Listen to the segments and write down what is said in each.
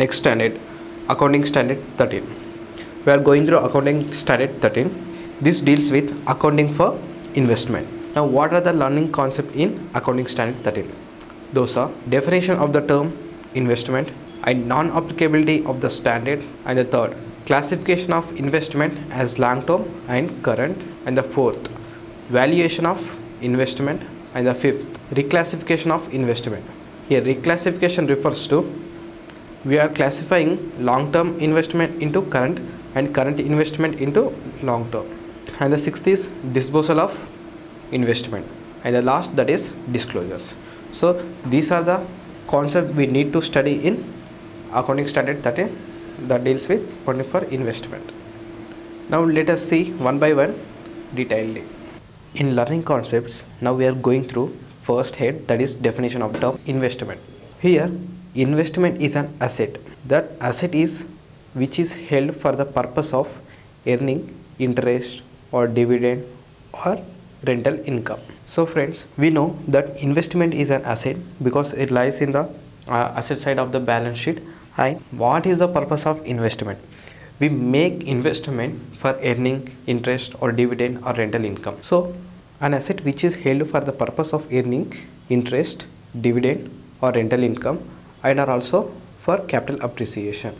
Next standard, accounting standard 13. We are going through accounting standard 13. This deals with accounting for investment. Now, what are the learning concepts in accounting standard 13? Those are definition of the term investment and non-applicability of the standard, and the third, classification of investment as long-term and current, and the fourth, valuation of investment, and the fifth, reclassification of investment. Here reclassification refers to we are classifying long-term investment into current and current investment into long-term, and the sixth is disposal of investment, and the last, that is disclosures. So these are the concepts we need to study in accounting standard 13 that deals with accounting for investment. Now let us see one by one detailedly. In learning concepts, now we are going through first head, that is definition of term investment. Here investment is an asset. That asset is which is held for the purpose of earning interest or dividend or rental income. So friends, we know that investment is an asset because it lies in the asset side of the balance sheet. And what is the purpose of investment? We make investment for earning interest or dividend or rental income. So an asset which is held for the purpose of earning interest, dividend or rental income, and are also for capital appreciation.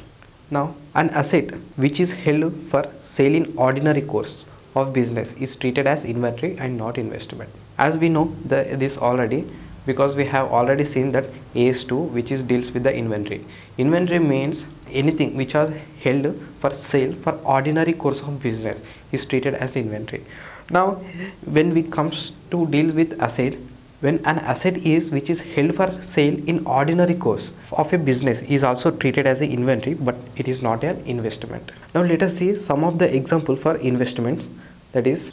Now an asset which is held for sale in ordinary course of business is treated as inventory and not investment. As we know this already, because we have already seen that AS2, which is deals with the inventory. Inventory means anything which are held for sale for ordinary course of business is treated as inventory. Now when we comes to deal with asset, when an asset is which is held for sale in ordinary course of a business is also treated as an inventory, but it is not an investment. Now let us see some of the example for investment. That is,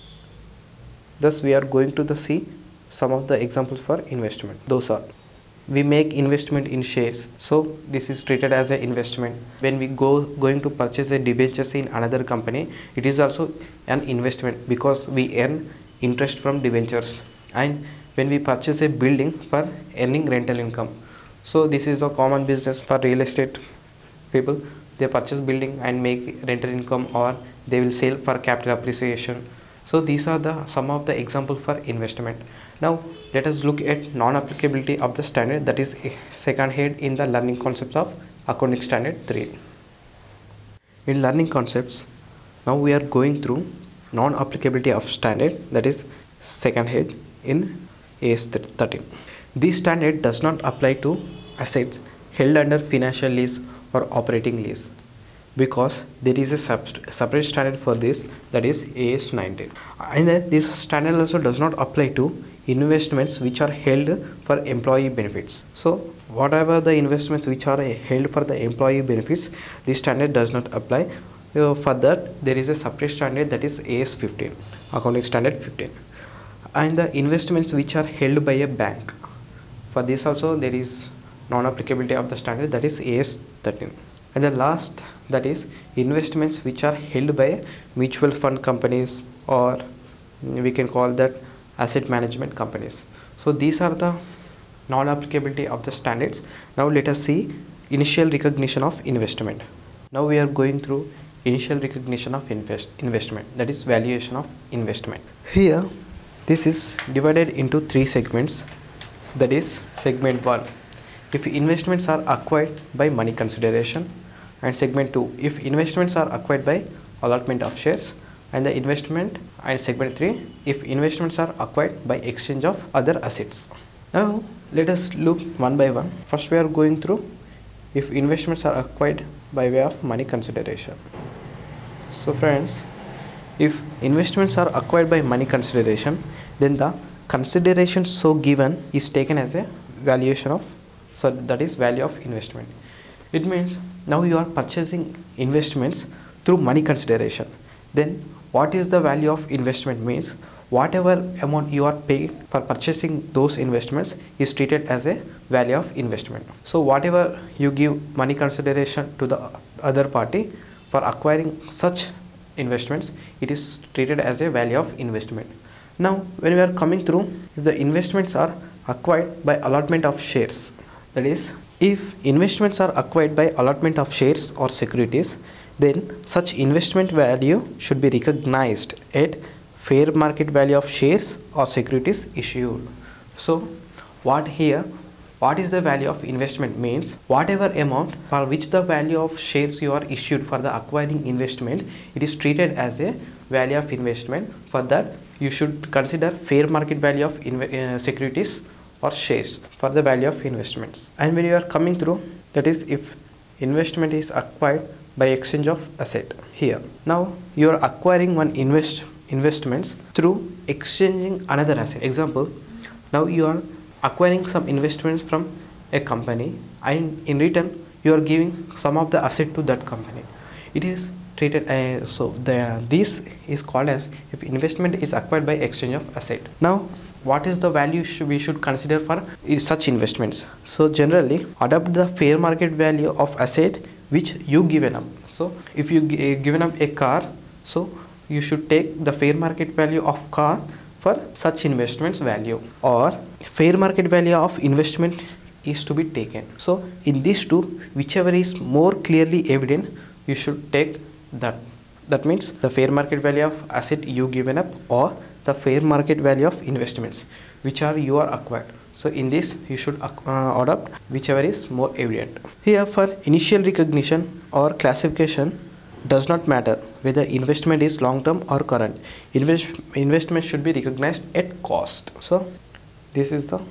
thus we are going to see some of the examples for investment. Those are, we make investment in shares, so this is treated as an investment. When we going to purchase a debentures in another company, it is also an investment because we earn interest from debentures. And when we purchase a building for earning rental income, so this is a common business for real estate people. They purchase building and make rental income, or they will sell for capital appreciation. So these are the some of the examples for investment. Now let us look at non-applicability of the standard, that is second head in the learning concepts of accounting standard 3. In learning concepts, now we are going through non-applicability of standard, that is second head in AS13. This standard does not apply to assets held under financial lease or operating lease because there is a separate standard for this, that is AS19. And then this standard also does not apply to investments which are held for employee benefits. So whatever the investments which are held for the employee benefits, this standard does not apply. For that there is a separate standard, that is AS15, accounting standard 15. And the investments which are held by a bank, for this also there is non-applicability of the standard, that is AS13. And the last, that is investments which are held by mutual fund companies, or we can call that asset management companies. So these are the non-applicability of the standards. Now let us see initial recognition of investment. Now we are going through initial recognition of investment, that is valuation of investment. Here this is divided into three segments, that is segment 1, if investments are acquired by money consideration, and segment 2, if investments are acquired by allotment of shares, and the investment, and segment 3, if investments are acquired by exchange of other assets. Now let us look one by one. First we are going through if investments are acquired by way of money consideration. So friends, if investments are acquired by money consideration, then the consideration so given is taken as a valuation of, so that is value of investment. It means now you are purchasing investments through money consideration. Then what is the value of investment means whatever amount you are paid for purchasing those investments is treated as a value of investment. So whatever you give money consideration to the other party for acquiring such investments, it is treated as a value of investment. Now when we are coming through, if the investments are acquired by allotment of shares, that is If investments are acquired by allotment of shares or securities, then such investment value should be recognized at fair market value of shares or securities issued. So what is the value of investment means, whatever amount for which the value of shares you are issued for the acquiring investment, it is treated as a value of investment. For that you should consider fair market value of securities or shares for the value of investments. And when you are coming through, that is if investment is acquired by exchange of asset. Here now you are acquiring one investments through exchanging another asset. Example, now you are acquiring some investments from a company and in return you are giving some of the asset to that company. It is treated as, so this is called as if investment is acquired by exchange of asset. Now what is the value we should consider for such investments? So generally adopt the fair market value of asset which you given up. So if you given up a car, so you should take the fair market value of car for such investments value, or fair market value of investment is to be taken. So in these two, whichever is more clearly evident, you should take that. That means the fair market value of asset you given up or the fair market value of investments which are you are acquired. So in this you should adopt whichever is more evident. Here for initial recognition or classification does not matter whether investment is long term or current. Investment should be recognized at cost. So this is the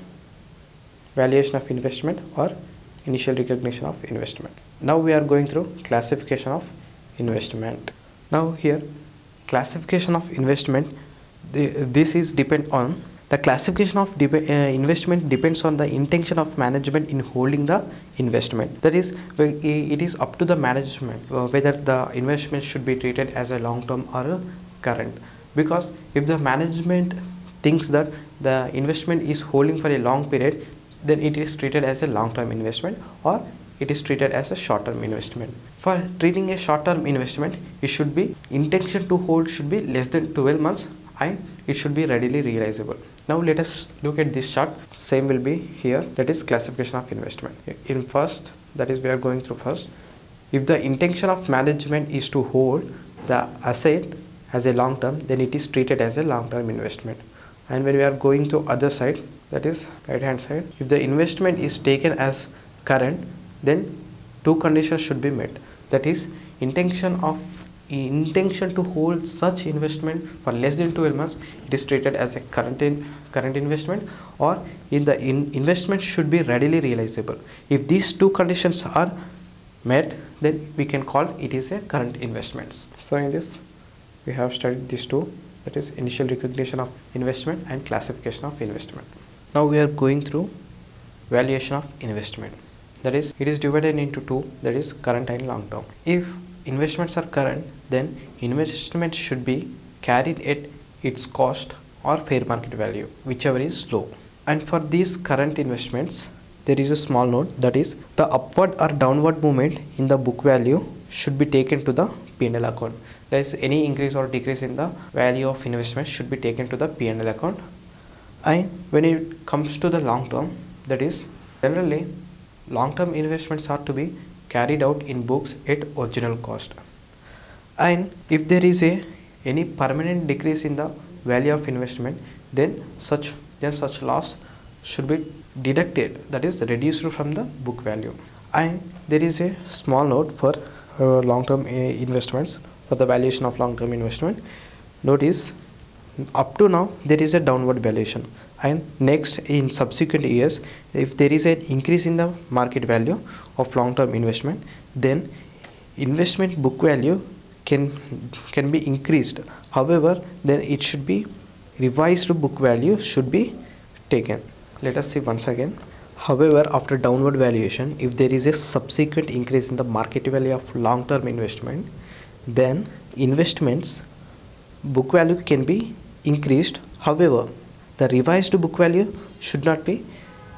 valuation of investment or initial recognition of investment. Now we are going through classification of investment. Now here classification of investment, this is depend on the classification of investment depends on the intention of management in holding the investment. That is, it is up to the management whether the investment should be treated as a long term or a current. Because if the management thinks that the investment is holding for a long period, then it is treated as a long term investment or it is treated as a short term investment. For treating a short term investment, it should be intention to hold should be less than 12 months and it should be readily realizable. Now let us look at this chart. Same will be here, that is classification of investment. In first, that is we are going through first. If the intention of management is to hold the asset as a long term, then it is treated as a long term investment. And when we are going to other side, that is right hand side, if the investment is taken as current, then two conditions should be met. That is intention to hold such investment for less than 12 months, it is treated as a current investment, or in the investment should be readily realizable. If these two conditions are met, then we can call it is a current investments. So in this we have studied these two, that is initial recognition of investment and classification of investment. Now we are going through valuation of investment. That is, it is divided into two, that is current and long term. If investments are current, then investment should be carried at its cost or fair market value, whichever is low. And for these current investments, there is a small note, that is the upward or downward movement in the book value should be taken to the P&L account. That is, any increase or decrease in the value of investment should be taken to the P&L account. And when it comes to the long term, that is generally long term investments are to be carried out in books at original cost. And if there is any permanent decrease in the value of investment, then such loss should be deducted, that is reduced from the book value. And there is a small note for long term investments. For the valuation of long term investment, notice up to now there is a downward valuation, and next in subsequent years if there is an increase in the market value of long-term investment, then investment book value can be increased. However, then it should be revised book value should be taken. Let us see once again. However, after downward valuation, if there is a subsequent increase in the market value of long-term investment, then investments book value can be increased. However, the revised book value should not be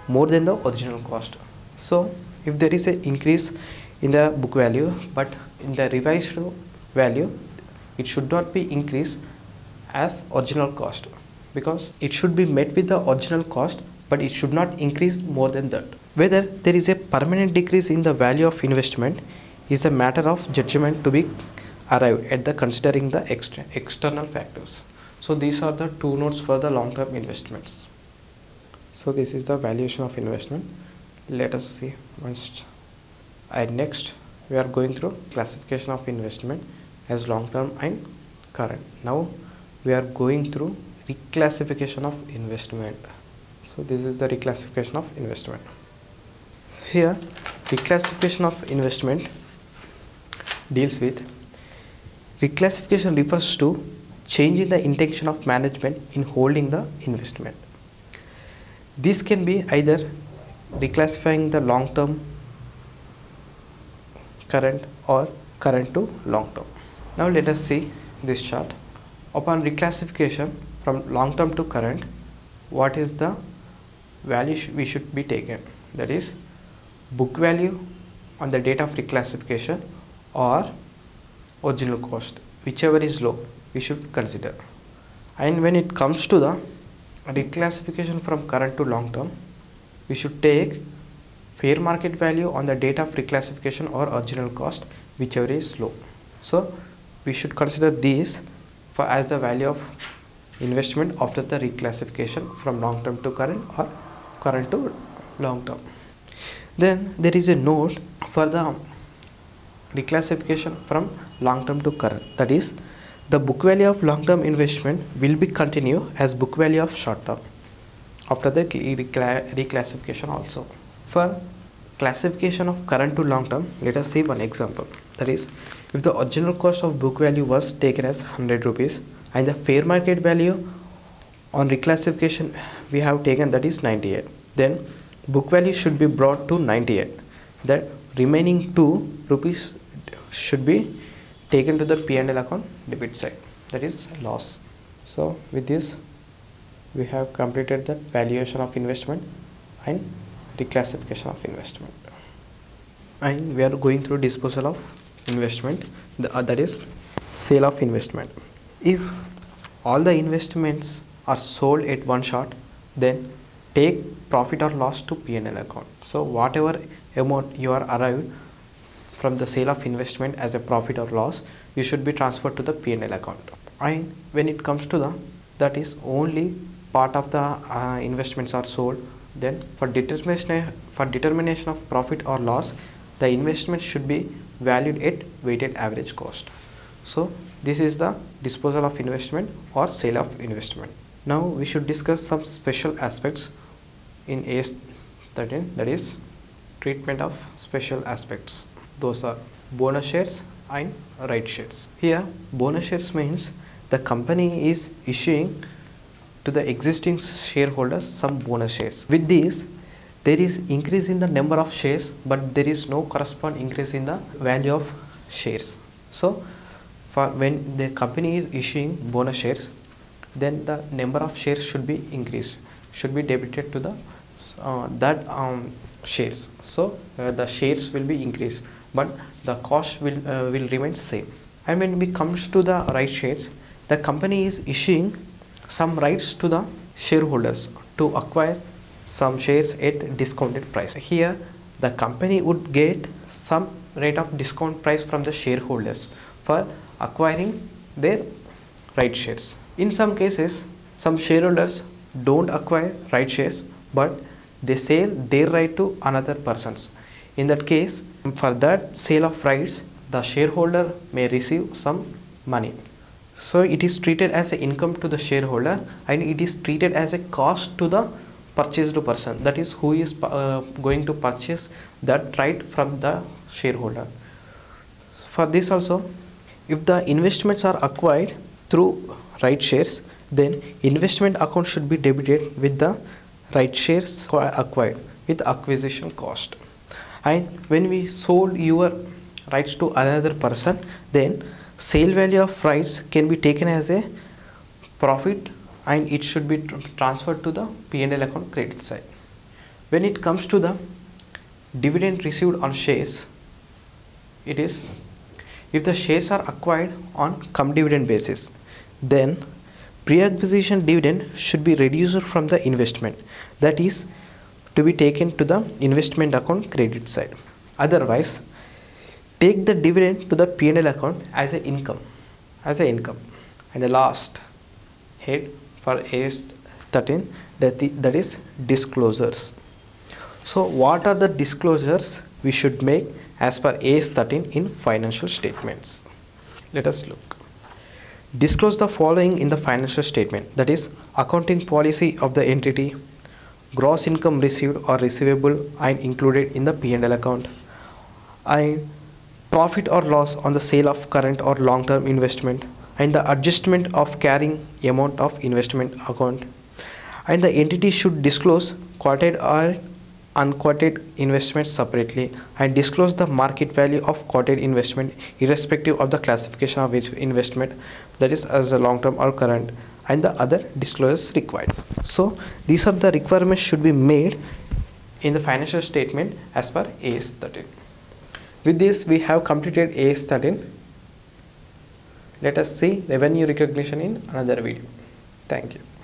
more than the original cost. So if there is an increase in the book value, but in the revised value it should not be increased as original cost, because it should be met with the original cost but it should not increase more than that. Whether there is a permanent decrease in the value of investment is the matter of judgment to be arrived at the considering the external factors. So these are the two notes for the long-term investments. So this is the valuation of investment. Let us see once. And next we are going through classification of investment as long-term and current. Now we are going through reclassification of investment. So this is the reclassification of investment. Here reclassification of investment deals with reclassification refers to change in the intention of management in holding the investment. This can be either reclassifying the long-term current or current to long-term. Now let us see this chart. Upon reclassification from long-term to current, what is the value we should be taken? That is book value on the date of reclassification or original cost, whichever is low we should consider. And when it comes to the reclassification from current to long term, we should take fair market value on the date of reclassification or original cost, whichever is low. So we should consider these for as the value of investment after the reclassification from long term to current or current to long term. Then there is a note for the reclassification from long term to current, that is the book value of long term investment will be continue as book value of short term after the reclassification also. For classification of current to long term, let us see one example. That is, if the original cost of book value was taken as 100 rupees and the fair market value on reclassification we have taken, that is 98, then book value should be brought to 98. That remaining 2 rupees should be taken to the P&L account debit side, that is loss. So with this we have completed the valuation of investment and reclassification of investment, and we are going through disposal of investment, that is sale of investment. If all the investments are sold at one shot, then take profit or loss to P&L account. So whatever amount you are arrived from the sale of investment as a profit or loss, you should be transferred to the P&L account. And when it comes to the, that is only part of the investments are sold, then for determination of profit or loss, the investment should be valued at weighted average cost. So this is the disposal of investment or sale of investment. Now we should discuss some special aspects in AS 13, that is treatment of special aspects. Those are bonus shares and right shares. Here bonus shares means the company is issuing to the existing shareholders some bonus shares. With this there is increase in the number of shares, but there is no corresponding increase in the value of shares. So for when the company is issuing bonus shares, then the number of shares should be increased, should be debited to the shares. So the shares will be increased, but the cost will remain same. And when it comes to the right shares, the company is issuing some rights to the shareholders to acquire some shares at discounted price. Here the company would get some rate of discount price from the shareholders for acquiring their right shares. In some cases, some shareholders don't acquire right shares, but they sell their right to another persons. In that case, for that sale of rights, the shareholder may receive some money. So it is treated as an income to the shareholder and it is treated as a cost to the purchased person, that is who is going to purchase that right from the shareholder. For this also, if the investments are acquired through right shares, then investment account should be debited with the right shares acquired with acquisition cost. And when we sold your rights to another person, then sale value of rights can be taken as a profit and it should be transferred to the P&L account credit side. When it comes to the dividend received on shares, it is if the shares are acquired on cum dividend basis, then Pre-acquisition dividend should be reduced from the investment, that is to be taken to the investment account credit side. Otherwise, take the dividend to the P&L account as an income, And the last head for AS 13, that is disclosures. So what are the disclosures we should make as per AS 13 in financial statements? Let us look. Disclose the following in the financial statement, that is accounting policy of the entity, gross income received or receivable and included in the P&L account, and profit or loss on the sale of current or long-term investment, and the adjustment of carrying amount of investment account. And the entity should disclose quoted or unquoted investments separately and disclose the market value of quoted investment irrespective of the classification of each investment, that is as a long-term or current, and the other disclosures required. So these are the requirements should be made in the financial statement as per AS 13. With this we have completed AS 13. Let us see revenue recognition in another video. Thank you.